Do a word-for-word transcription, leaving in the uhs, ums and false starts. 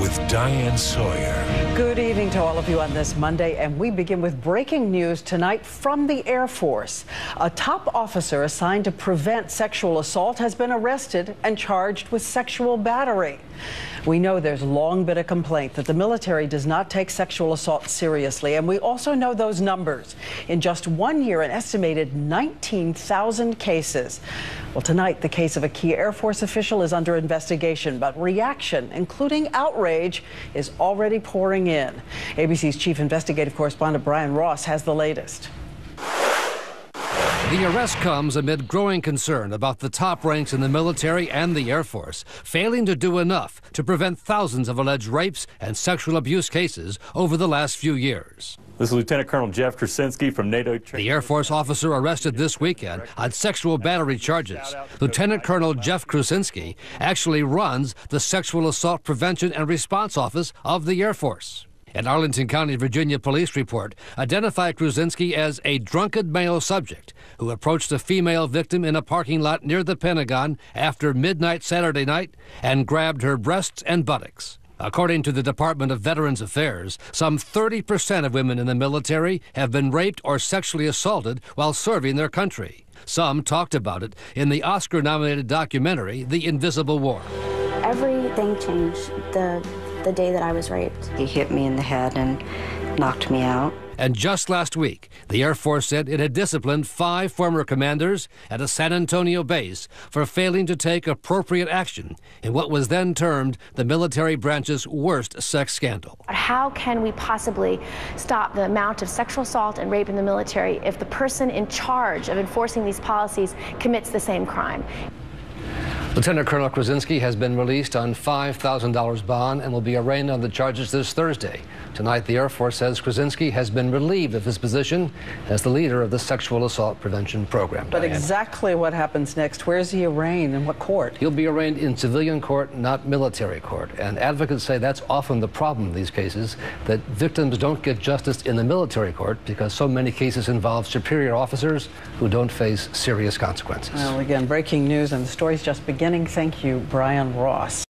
with Diane Sawyer. Good evening to all of you on this Monday, and we begin with breaking news tonight from the Air Force. A top officer assigned to prevent sexual assault has been arrested and charged with sexual battery. We know there's long been a complaint that the military does not take sexual assault seriously, and we also know those numbers. In just one year, an estimated nineteen thousand cases. Well, tonight, the case of a key Air Force official is under investigation, but reaction, including outrage, is already pouring in. A B C's chief investigative correspondent Brian Ross has the latest. The arrest comes amid growing concern about the top ranks in the military and the Air Force failing to do enough to prevent thousands of alleged rapes and sexual abuse cases over the last few years. This is Lieutenant Colonel Jeff Krusinski from NATO. The Air Force officer arrested this weekend on sexual battery charges. Lieutenant Colonel Jeff Krusinski actually runs the Sexual Assault Prevention and Response Office of the Air Force. An Arlington County, Virginia police report identified Krusinski as a drunken male subject who approached a female victim in a parking lot near the Pentagon after midnight Saturday night and grabbed her breasts and buttocks. According to the Department of Veterans Affairs, some thirty percent of women in the military have been raped or sexually assaulted while serving their country. Some talked about it in the Oscar-nominated documentary, The Invisible War. Everything changed the the day that I was raped. He hit me in the head and knocked me out. And just last week, the Air Force said it had disciplined five former commanders at a San Antonio base for failing to take appropriate action in what was then termed the military branch's worst sex scandal. How can we possibly stop the amount of sexual assault and rape in the military if the person in charge of enforcing these policies commits the same crime? Lieutenant Colonel Krusinski has been released on five thousand dollars bond and will be arraigned on the charges this Thursday. Tonight, the Air Force says Krusinski has been relieved of his position as the leader of the Sexual Assault Prevention Program. But Diane, exactly what happens next? Where is he arraigned and what court? He'll be arraigned in civilian court, not military court. And advocates say that's often the problem in these cases, that victims don't get justice in the military court because so many cases involve superior officers who don't face serious consequences. Well, again, breaking news, and the story's just beginning. Thank you, Brian Ross.